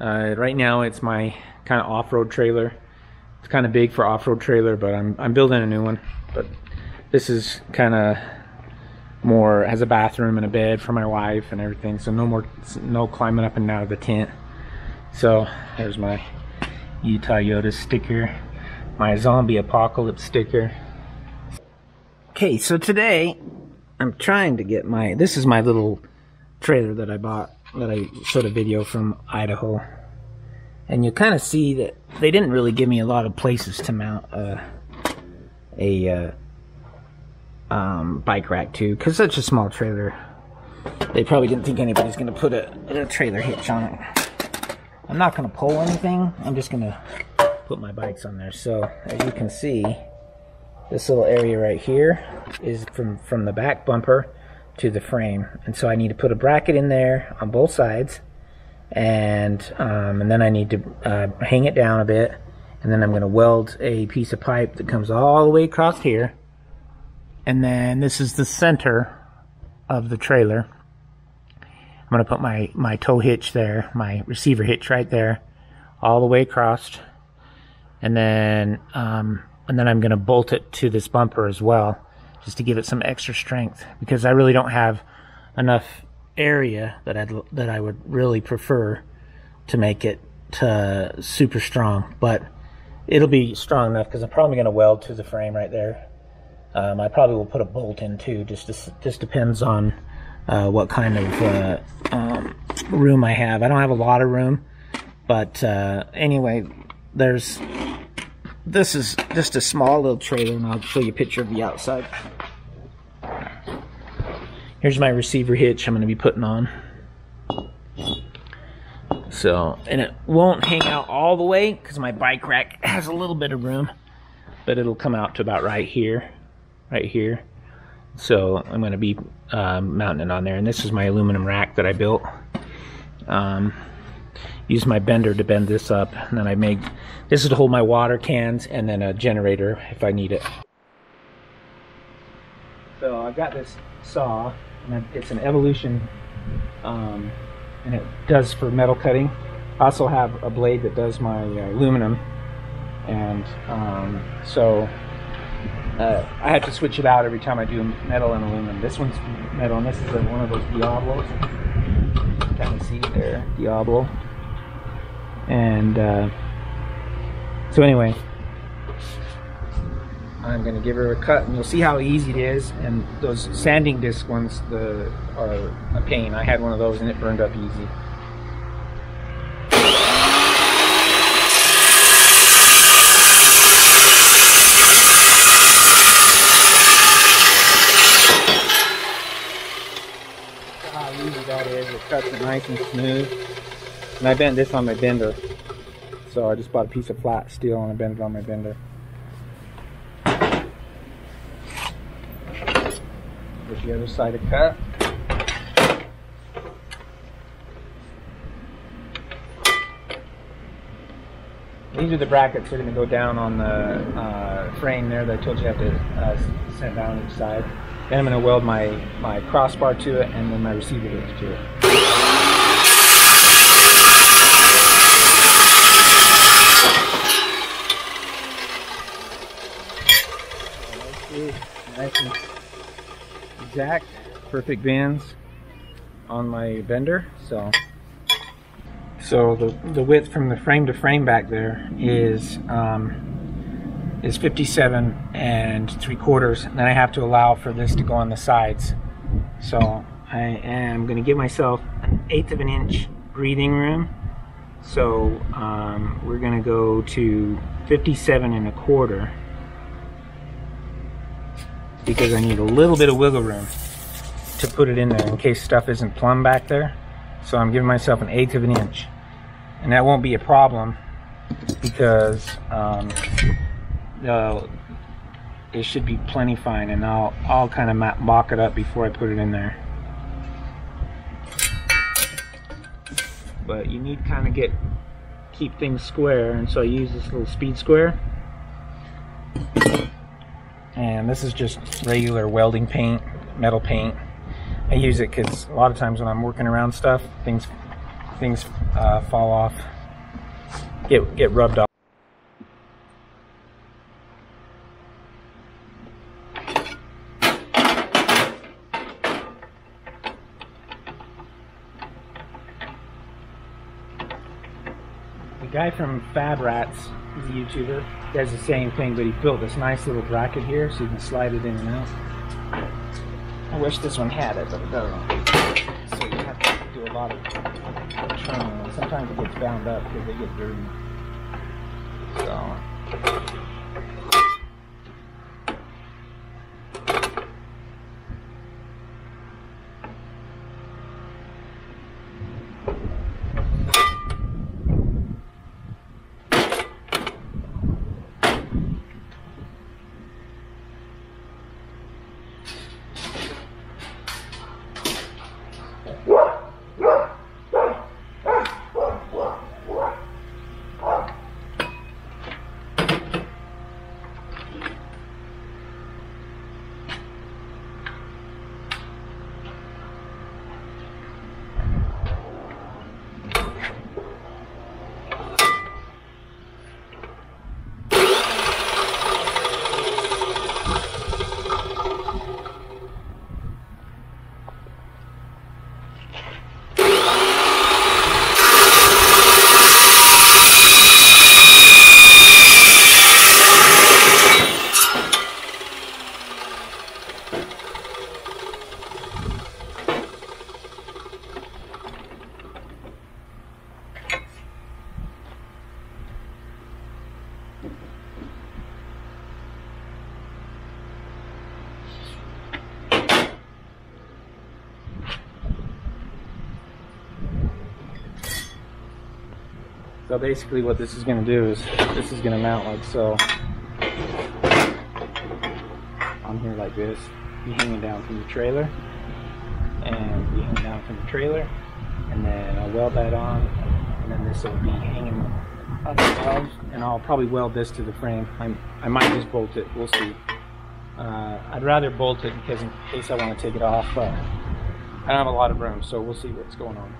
Right now it's my kind of off-road trailer. It's kind of big for off-road trailer, but I'm building a new one. But this is kind of more, has a bathroom and a bed for my wife and everything, so no climbing up and out of the tent. So there's my UtahYotas sticker, my zombie apocalypse sticker. Okay, so today I'm trying to get my, this is my little trailer that I bought, that I showed a video from Idaho, and you kind of see that they didn't really give me a lot of places to mount a bike rack to, because such a small trailer. They probably didn't think anybody's going to put a trailer hitch on it. I'm not going to pull anything, I'm just going to put my bikes on there. So as you can see, this little area right here is from the back bumper to the frame, and so I need to put a bracket in there on both sides, and then I need to hang it down a bit, and then I'm going to weld a piece of pipe that comes all the way across here, and then this is the center of the trailer. I'm going to put my tow hitch there, my receiver hitch right there, all the way across, and then I'm going to bolt it to this bumper as well, just to give it some extra strength, because I really don't have enough area that I would really prefer to make it super strong. But it'll be strong enough, because I'm probably going to weld to the frame right there. I probably will put a bolt in too, just depends on what kind of room I have. I don't have a lot of room, but anyway, there's... This is just a small little trailer, and I'll show you a picture of the outside. Here's my receiver hitch I'm going to be putting on. So, and it won't hang out all the way because my bike rack has a little bit of room, but it'll come out to about right here. So I'm going to be mounting it on there. And this is my aluminum rack that I built. Use my bender to bend this up, and then I make, this is to hold my water cans and then a generator if I need it. So I've got this saw, and it's an Evolution, and it does for metal cutting. I also have a blade that does my aluminum, and so I have to switch it out every time I do metal and aluminum. This one's metal, and this is one of those Diablos. Kind of see there, Diablo. And so anyway, I'm gonna give her a cut, and you'll see how easy it is. And those sanding disc ones are a pain. I had one of those and it burned up easy. That is, it cuts it nice and smooth, and I bent this on my bender. So I just bought a piece of flat steel and I bent it on my bender. There's the other side of cut. These are the brackets that are going to go down on the frame there that I told you I have to send down each side. Then I'm going to weld my crossbar to it, and then my receiver hitch to it. Nice and exact, perfect bends on my bender. So the width from the frame to frame back there is 57 3/4, and then I have to allow for this to go on the sides. So I am going to give myself an 1/8 of an inch breathing room. So we're going to go to 57 1/4 because I need a little bit of wiggle room to put it in there in case stuff isn't plumb back there. So I'm giving myself an 1/8 of an inch, and that won't be a problem because it should be plenty fine, and I'll kind of mock it up before I put it in there. But you need to kind of keep things square, and so I use this little speed square, and this is just regular welding paint, metal paint. I use it because a lot of times when I'm working around stuff, things things fall off, get rubbed off. The guy from FabRats, he's a YouTuber, does the same thing, but he built this nice little bracket here so you can slide it in and out. I wish this one had it, but it doesn't. So you have to do a lot of trimming, and sometimes it gets bound up because they get dirty. So. So basically what this is going to do is, this is going to mount like so, on here like this. You hang it down from the trailer, and you hang it down from the trailer, and then I'll weld that on, and then this will be hanging up above, and I'll probably weld this to the frame. I might just bolt it, we'll see. I'd rather bolt it because in case I want to take it off, but I don't have a lot of room, so we'll see what's going on.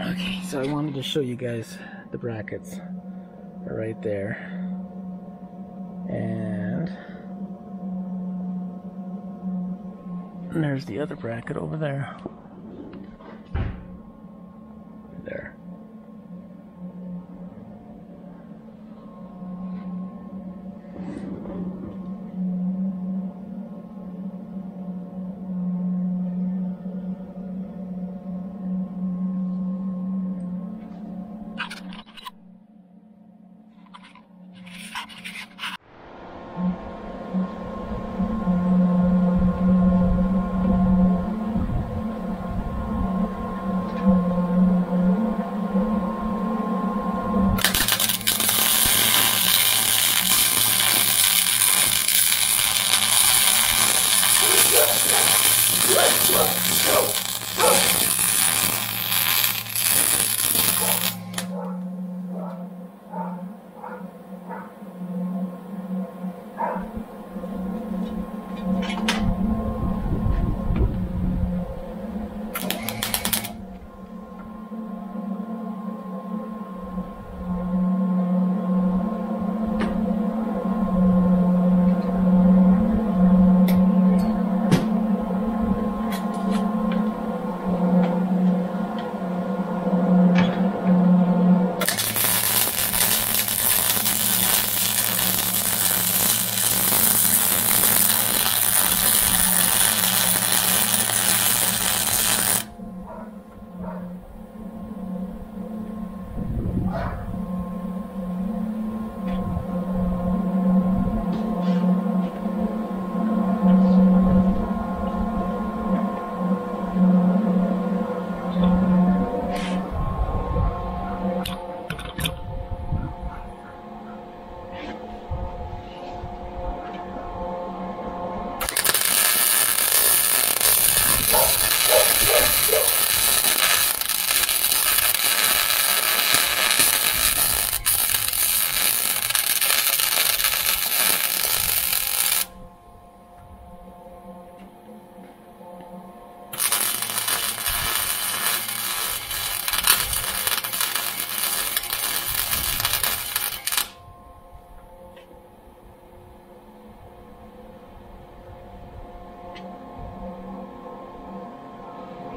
Okay, so I wanted to show you guys the brackets are right there, and there's the other bracket over there. There.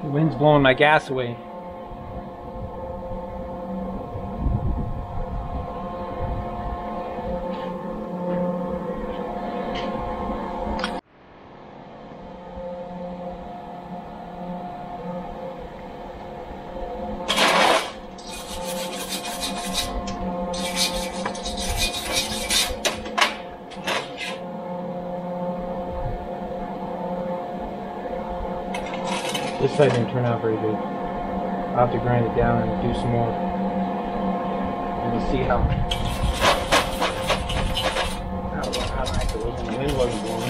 Wind's blowing my gas away. This side didn't turn out very good. I'll have to grind it down and do some more. And we'll see how nice it looks when the wind wasn't blowing.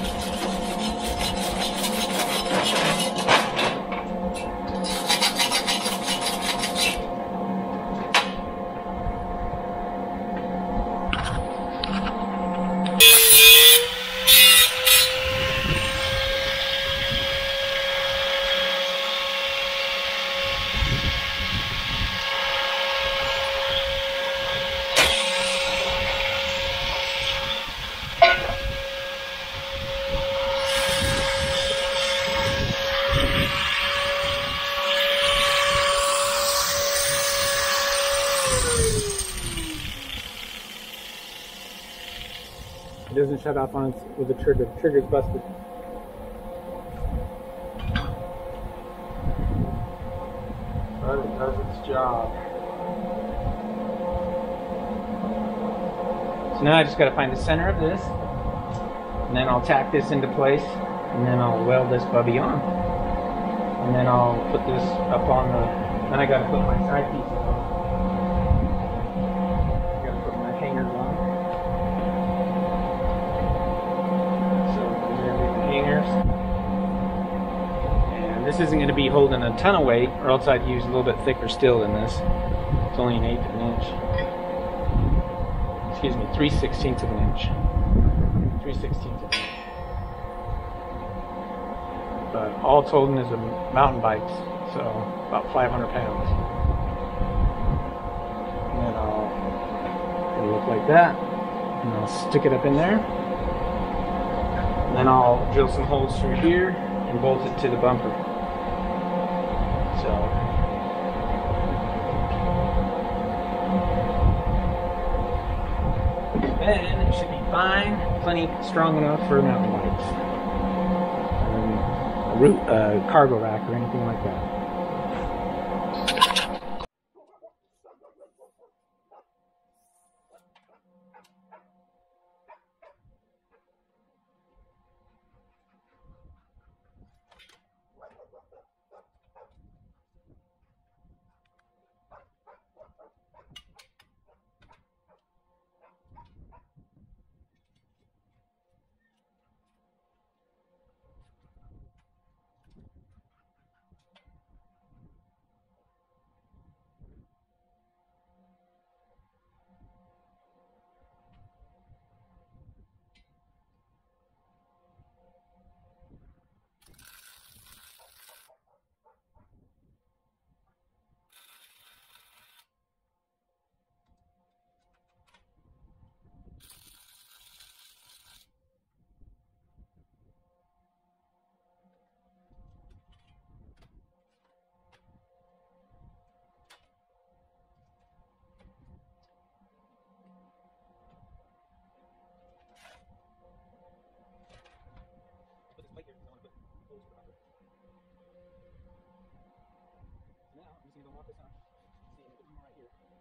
It doesn't shut off on its with the trigger. The trigger's busted. But it does its job. So now I just got to find the center of this, and then I'll tack this into place, and then I'll weld this bubby on, and then I'll put this up on the. Then I got to put my side pieces on. This isn't going to be holding a ton of weight, or else I'd use a little bit thicker steel than this. It's only an 1/8 of an inch. Excuse me, 3/16 of an inch. 3/16 of an inch. But all it's holding is a mountain bike, so about 500 pounds. And then it'll look like that, and I'll stick it up in there. And then I'll drill some holes through here and bolt it to the bumper. So then it should be fine, plenty strong enough for mountain bikes, a root, cargo rack, or anything like that. walk us on. See, look at them right here. Just to be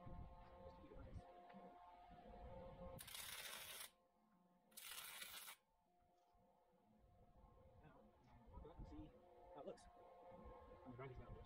honest. Now, walk up and see how it looks. I'm gonna drag these down first.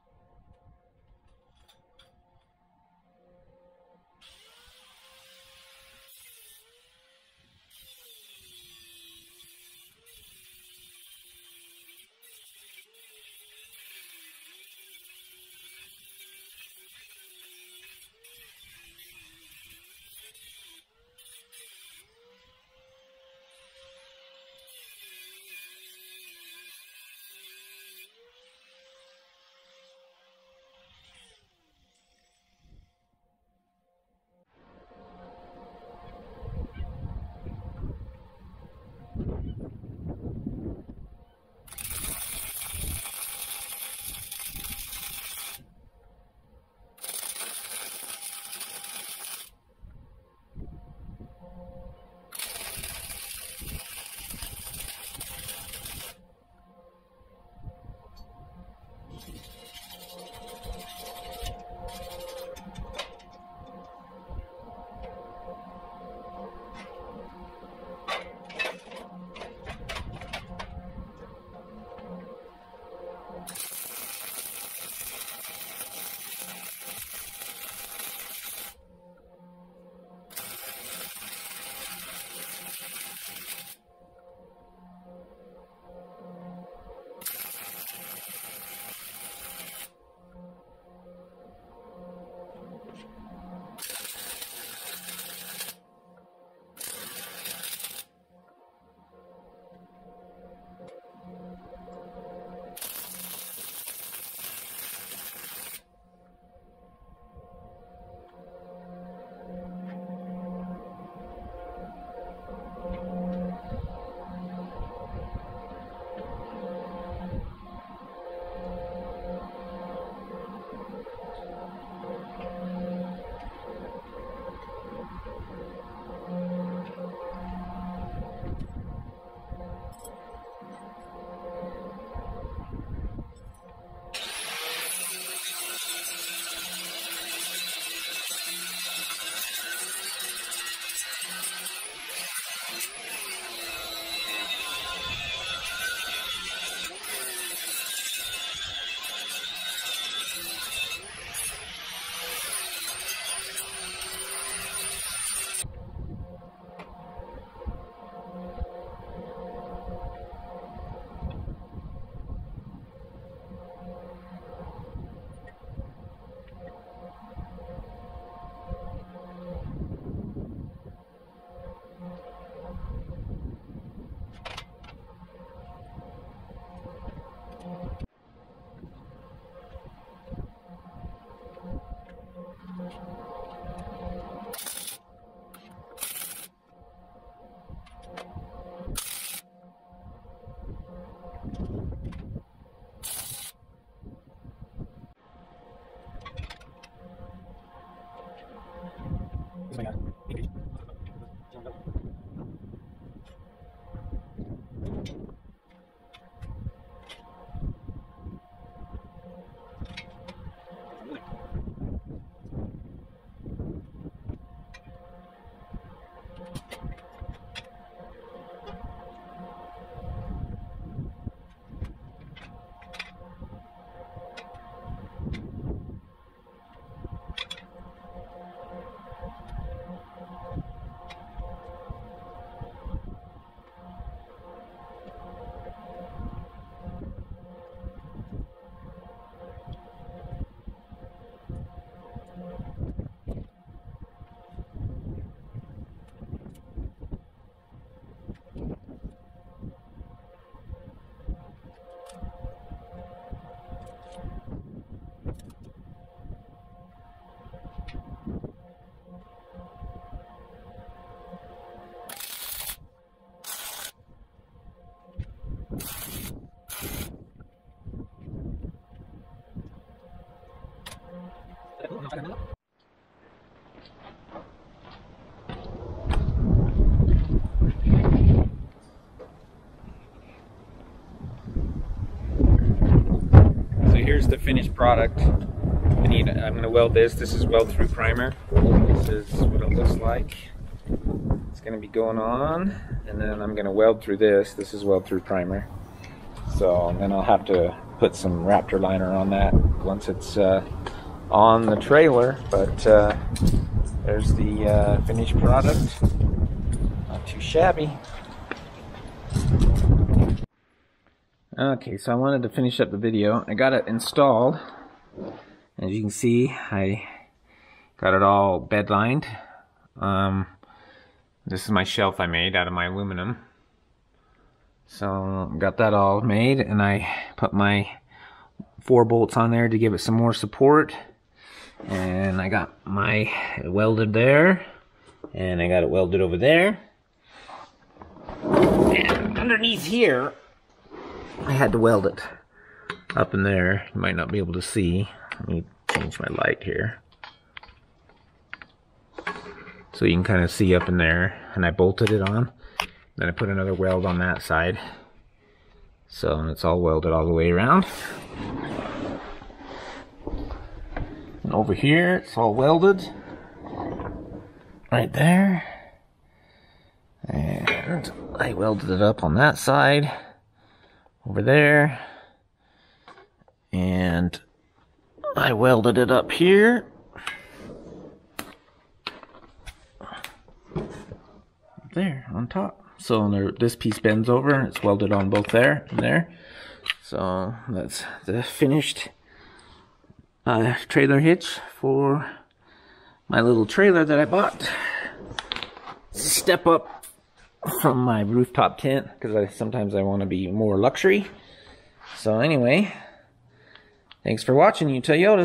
So here's the finished product. I'm going to weld this. This is weld through primer. This is what it looks like. It's going to be going on, and then I'm going to weld through this. This is weld through primer. So, and then I'll have to put some Raptor liner on that once it's on the trailer. But there's the finished product. Not too shabby. Okay, so I wanted to finish up the video. I got it installed. As you can see, I got it all bed lined. This is my shelf I made out of my aluminum. So got that all made, and I put my 4 bolts on there to give it some more support. And I got my welded there, and I got it welded over there. And underneath here, I had to weld it up in there. You might not be able to see. Let me change my light here, so you can kind of see up in there. And I bolted it on. Then I put another weld on that side. So it's all welded all the way around. And over here, it's all welded. Right there. And I welded it up on that side. Over there. And I welded it up here. There on top. So there, this piece bends over and it's welded on both there and there. So that's the finished trailer hitch for my little trailer that I bought. Step up from my rooftop tent, because sometimes I want to be more luxury. So anyway, thanks for watching, UtahYotas.